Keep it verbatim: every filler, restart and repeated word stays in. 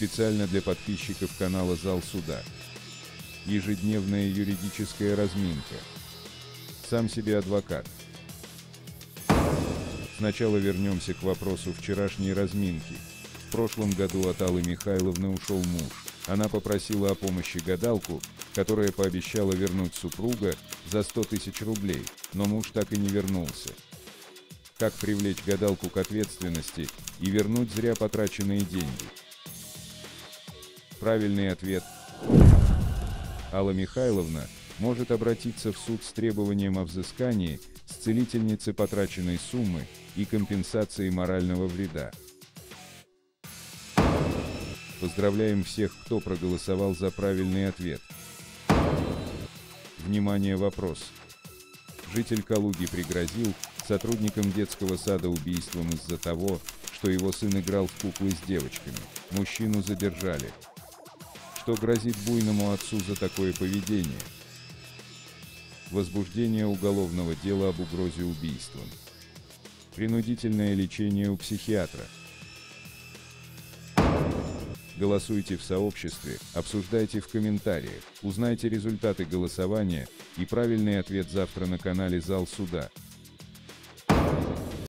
специально для подписчиков канала «Зал Суда». Ежедневная юридическая разминка. Сам себе адвокат. Сначала вернемся к вопросу вчерашней разминки. В прошлом году от Аллы Михайловны ушел муж. Она попросила о помощи гадалку, которая пообещала вернуть супруга за сто тысяч рублей, но муж так и не вернулся. Как привлечь гадалку к ответственности и вернуть зря потраченные деньги? Правильный ответ. Алла Михайловна может обратиться в суд с требованием о взыскании с целительницы потраченной суммы и компенсации морального вреда. Поздравляем всех, кто проголосовал за правильный ответ. Внимание, вопрос. Житель Калуги пригрозил сотрудникам детского сада убийством из-за того, что его сын играл в куклы с девочками. Мужчину задержали. Что грозит буйному отцу за такое поведение? Возбуждение уголовного дела об угрозе убийством. Принудительное лечение у психиатра. Голосуйте в сообществе, обсуждайте в комментариях, узнайте результаты голосования и правильный ответ завтра на канале «Зал Суда».